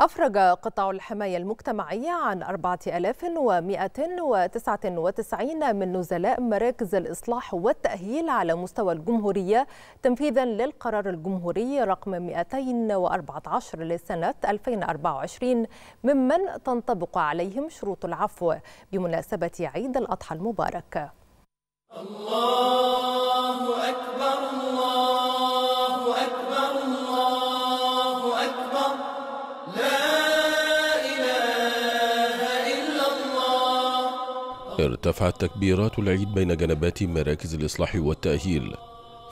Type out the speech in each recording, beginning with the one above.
أفرج قطاع الحماية المجتمعية عن 4199 من نزلاء مراكز الإصلاح والتأهيل على مستوى الجمهورية تنفيذا للقرار الجمهوري رقم 214 لسنة 2024 ممن تنطبق عليهم شروط العفو بمناسبة عيد الأضحى المبارك. الله أكبر الله أكبر الله أكبر لا إله إلا الله. ارتفعت تكبيرات العيد بين جنبات مراكز الإصلاح والتأهيل،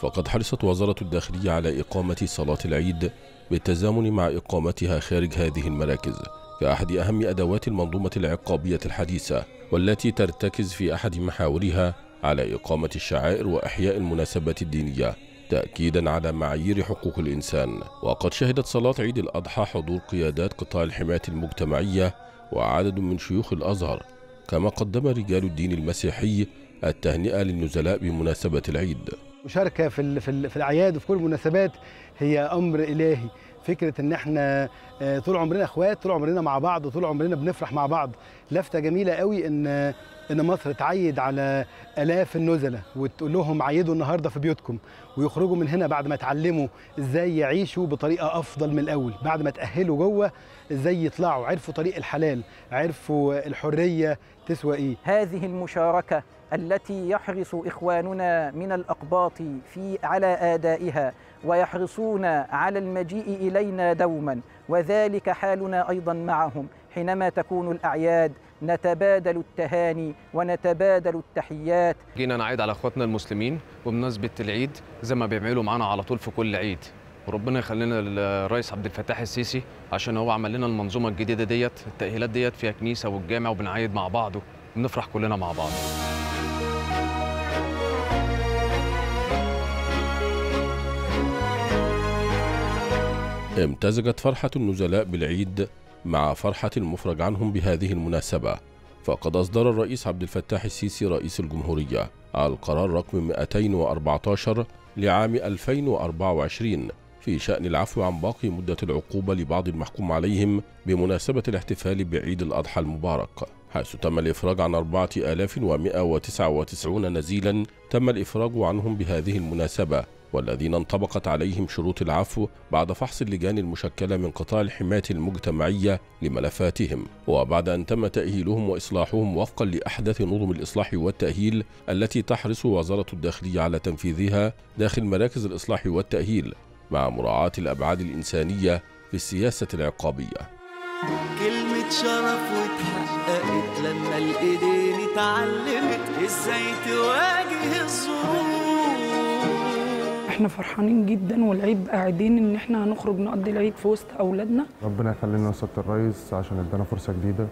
فقد حرصت وزارة الداخلية على إقامة صلاة العيد بالتزامن مع إقامتها خارج هذه المراكز كأحد أهم أدوات المنظومة العقابية الحديثة، والتي ترتكز في أحد محاورها على إقامة الشعائر وإحياء المناسبات الدينية تأكيدا على معايير حقوق الإنسان. وقد شهدت صلاة عيد الأضحى حضور قيادات قطاع الحماية المجتمعية وعدد من شيوخ الأزهر، كما قدم رجال الدين المسيحي التهنئة للنزلاء بمناسبة العيد. المشاركة في الأعياد وفي كل المناسبات هي أمر إلهي. فكرة إن إحنا طول عمرنا إخوات، طول عمرنا مع بعض، طول عمرنا بنفرح مع بعض. لفتة جميلة قوي إن مصر تعيد على آلاف النزلة وتقول لهم عيدوا النهاردة في بيوتكم، ويخرجوا من هنا بعد ما اتعلموا إزاي يعيشوا بطريقة أفضل من الأول، بعد ما تأهلوا جوه إزاي يطلعوا، عرفوا طريق الحلال، عرفوا الحرية تسوى إيه. هذه المشاركة التي يحرص إخواننا من الأقباط على آدائها ويحرصون على المجيء إلينا دوما، وذلك حالنا أيضا معهم. حينما تكون الأعياد نتبادل التهاني ونتبادل التحيات. جينا نعيد على أخواتنا المسلمين وبمناسبة العيد زي ما بيعملوا معنا على طول في كل عيد، وربنا يخلينا الرئيس عبد الفتاح السيسي عشان هو عمل لنا المنظومة الجديدة ديت، التأهيلات ديت فيها كنيسة والجامع وبنعيد مع بعض وبنفرح كلنا مع بعض. امتزجت فرحة النزلاء بالعيد مع فرحة المفرج عنهم بهذه المناسبة، فقد أصدر الرئيس عبد الفتاح السيسي رئيس الجمهورية القرار رقم 214 لعام 2024 في شأن العفو عن باقي مدة العقوبة لبعض المحكوم عليهم بمناسبة الاحتفال بعيد الأضحى المبارك، حيث تم الإفراج عن 4199 نزيلا تم الإفراج عنهم بهذه المناسبة، والذين انطبقت عليهم شروط العفو بعد فحص اللجان المشكلة من قطاع الحماية المجتمعية لملفاتهم، وبعد أن تم تأهيلهم وإصلاحهم وفقا لأحدث نظم الإصلاح والتأهيل التي تحرص وزارة الداخلية على تنفيذها داخل مراكز الإصلاح والتأهيل مع مراعاة الأبعاد الإنسانية في السياسة العقابية. كلمة شرف واتحققت لما الإيدين اتعلمت إزاي تواجه الظروف. احنا فرحانين جدا والعيد قاعدين ان احنا هنخرج نقضي العيد في وسط اولادنا. ربنا يخلينا وسط الرئيس عشان ادانا فرصه جديده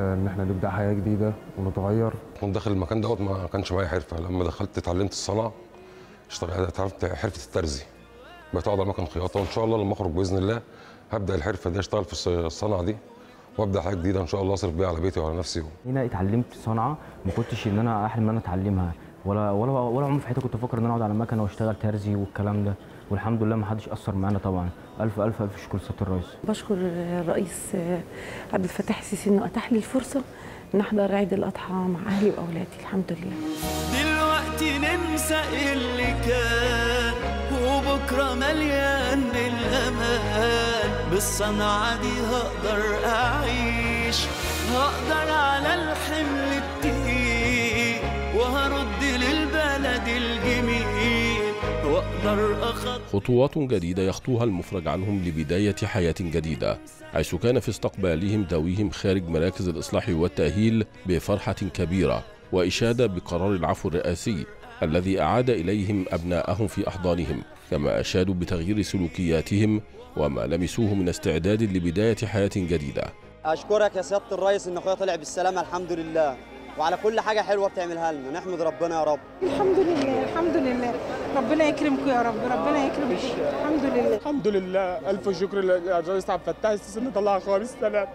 ان احنا نبدا حياه جديده ونتغير. وانا داخل المكان دوت ما كانش معايا حرفه، لما دخلت اتعلمت الصنعه مش طبيعي، اتعلمت حرفه الترزي، بقيت اقعد على مكان خياطه، وان شاء الله لما اخرج باذن الله هبدا الحرفه دي، اشتغل في الصنعه دي وابدا حاجه جديده ان شاء الله اصرف بيها على بيتي وعلى نفسي. هنا اتعلمت صنعه ما كنتش ان انا احلم ان انا اتعلمها ولا عمري في حياتي كنت افكر ان انا اقعد على مكنه واشتغل ترزي والكلام ده، والحمد لله ما حدش اثر معانا. طبعا الف الف الف شكر لسياده الرئيس. بشكر الرئيس عبد الفتاح السيسي انه اتاح لي الفرصه ان احضر عيد الاضحى مع اهلي واولادي، الحمد لله. دلوقتي ننسى اللي كان وبكره مليان الامان، بالصنعه دي هقدر اعيش، هقدر على الحمل التقيل، وهرد الجميل واقدر اخد. خطوات جديدة يخطوها المفرج عنهم لبداية حياة جديدة، حيث كان في استقبالهم ذويهم خارج مراكز الإصلاح والتأهيل بفرحة كبيرة وإشادة بقرار العفو الرئاسي الذي أعاد إليهم أبناءهم في أحضانهم، كما أشادوا بتغيير سلوكياتهم وما لمسوه من استعداد لبداية حياة جديدة. أشكرك يا سيادة الرئيس إن أخويا طلع بالسلامة الحمد لله، وعلى كل حاجة حلوة بتعملها لنا، نحمد ربنا يا رب. الحمد لله الحمد لله، ربنا يكرمكم يا رب، ربنا يكرمك. الحمد لله الحمد لله. ألف شكر للرئيس عبد الفتاح السيسي إنه طلع أخويا بالسلامة،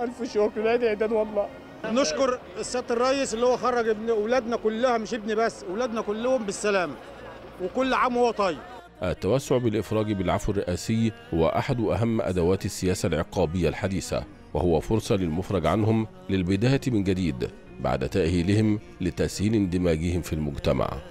ألف شكر، لا تعداد والله. نشكر سيادة الرئيس اللي هو خرج ابن أولادنا كلها، مش ابني بس، أولادنا كلهم بالسلامة، وكل عام وهو طيب. التوسع بالإفراج بالعفو الرئاسي هو أحد أهم أدوات السياسة العقابية الحديثة، وهو فرصة للمفرج عنهم للبداية من جديد بعد تأهيلهم لتسهيل اندماجهم في المجتمع.